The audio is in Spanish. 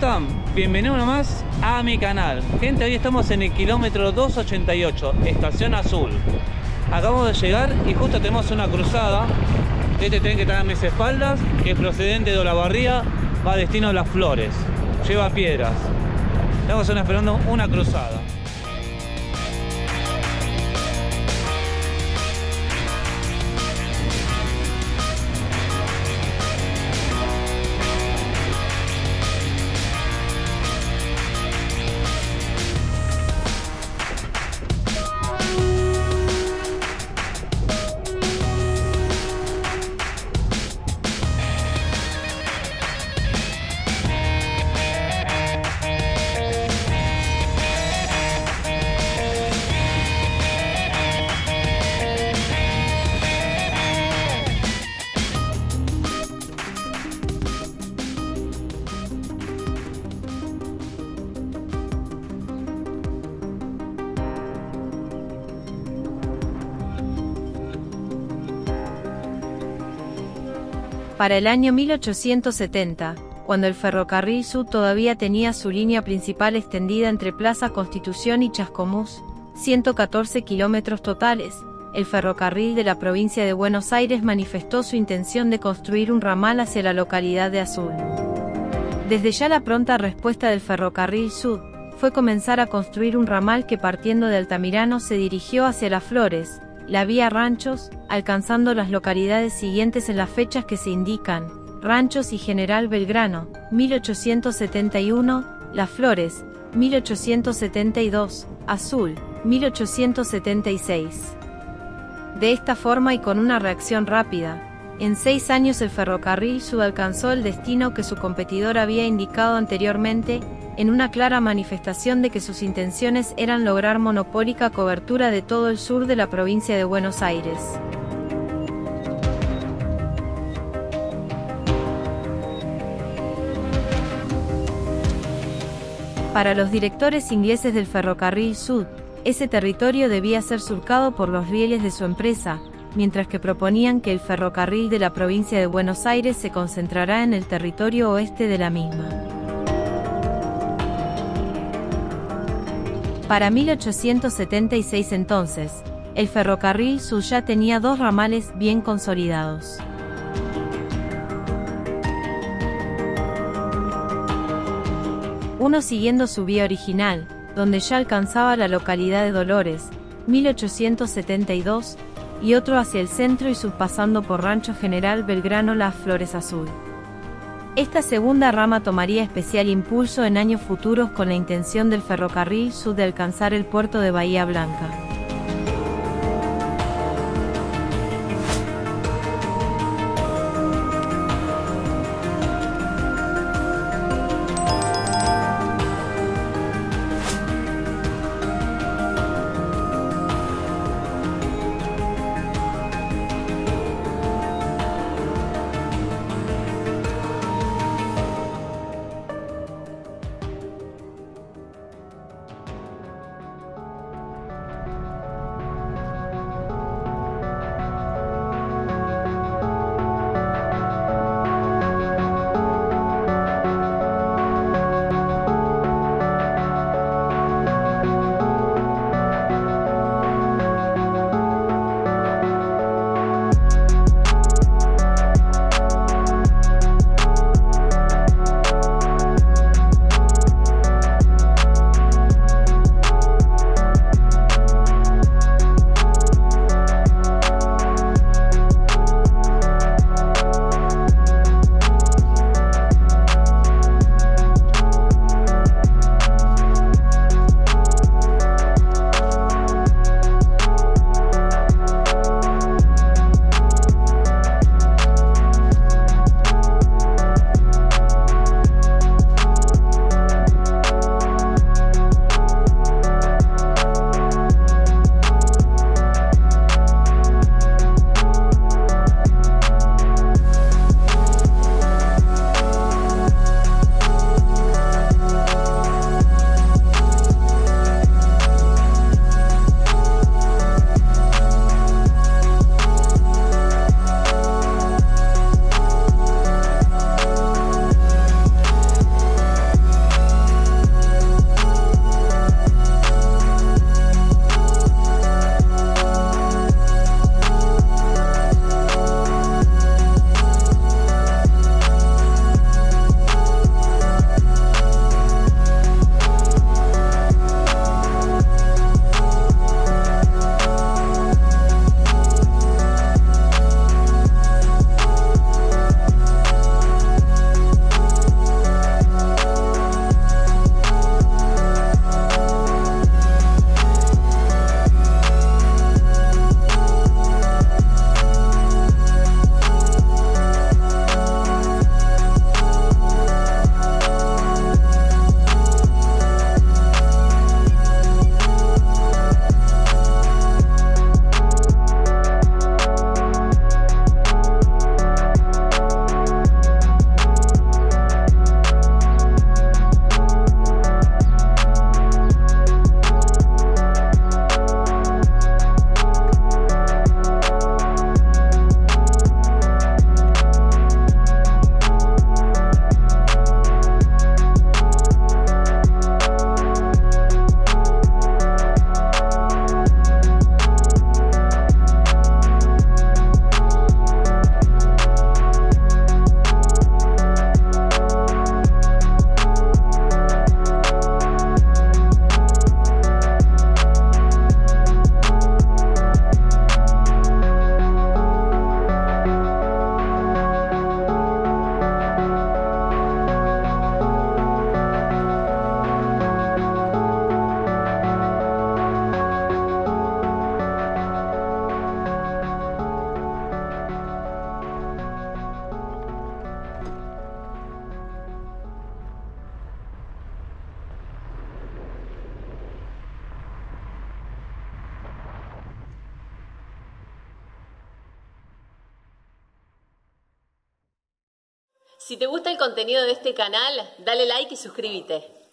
¿cómo están? Bienvenidos nomás a mi canal. Gente, hoy estamos en el kilómetro 288, Estación Azul. Acabamos de llegar y justo tenemos una cruzada de este tren que está a mis espaldas, que es procedente de Olavarría, va a destino a Las Flores. Lleva piedras. Estamos esperando una cruzada. Para el año 1870, cuando el ferrocarril sur todavía tenía su línea principal extendida entre Plaza Constitución y Chascomús, 114 kilómetros totales, el ferrocarril de la provincia de Buenos Aires manifestó su intención de construir un ramal hacia la localidad de Azul. Desde ya la pronta respuesta del ferrocarril sur fue comenzar a construir un ramal que partiendo de Altamirano se dirigió hacia Las Flores, la vía Ranchos, alcanzando las localidades siguientes en las fechas que se indican: Ranchos y General Belgrano, 1871, Las Flores, 1872, Azul, 1876. De esta forma y con una reacción rápida, en 6 años el ferrocarril sur alcanzó el destino que su competidor había indicado anteriormente, en una clara manifestación de que sus intenciones eran lograr monopólica cobertura de todo el sur de la provincia de Buenos Aires. Para los directores ingleses del ferrocarril sur, ese territorio debía ser surcado por los rieles de su empresa, mientras que proponían que el ferrocarril de la provincia de Buenos Aires se concentrará en el territorio oeste de la misma. Para 1876 entonces, el ferrocarril sur ya tenía 2 ramales bien consolidados. Uno siguiendo su vía original, donde ya alcanzaba la localidad de Dolores, 1872, y otro hacia el centro y subpasando por Rancho General Belgrano Las Flores Azul. Esta segunda rama tomaría especial impulso en años futuros con la intención del ferrocarril sur de alcanzar el puerto de Bahía Blanca. Si te gusta el contenido de este canal, dale like y suscríbete.